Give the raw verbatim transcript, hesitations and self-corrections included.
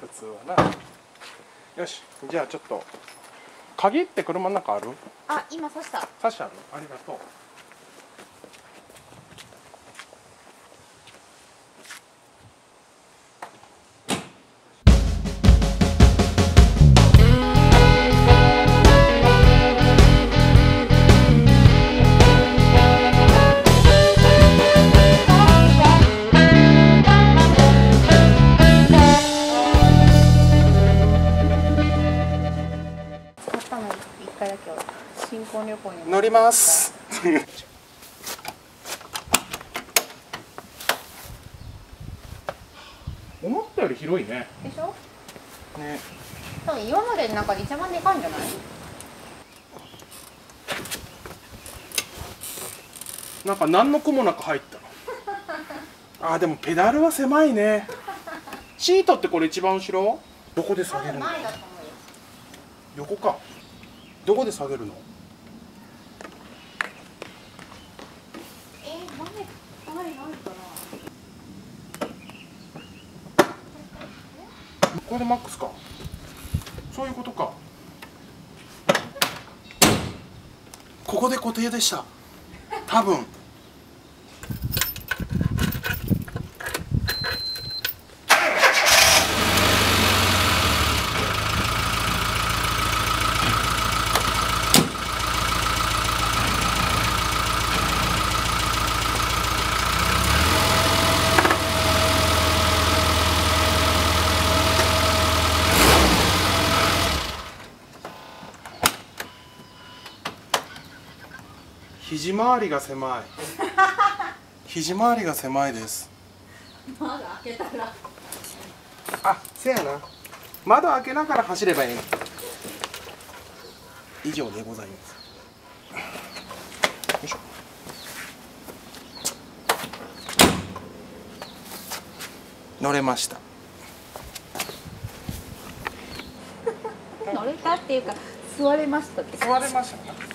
普通はな。よし、じゃあちょっと鍵って車の中ある？あ、今刺した。刺してある？ありがとう。乗ります。思ったより広いね。でしょ？ね。多分今までの中で一番でかいんじゃない？なんか何の苦もなく入ったの。あ、でもペダルは狭いね。シートってこれ一番後ろ？どこで下げるの？前だと思うよ。横か。どこで下げるの？これでマックスか。そういうことか。ここで固定でした。多分。肘回りが狭い。肘回りが狭いです。窓開けたら。あ、せやな。窓開けながら走ればいい。以上でございます。よいしょ。乗れました。乗れたっていうか、座れましたって。座れました。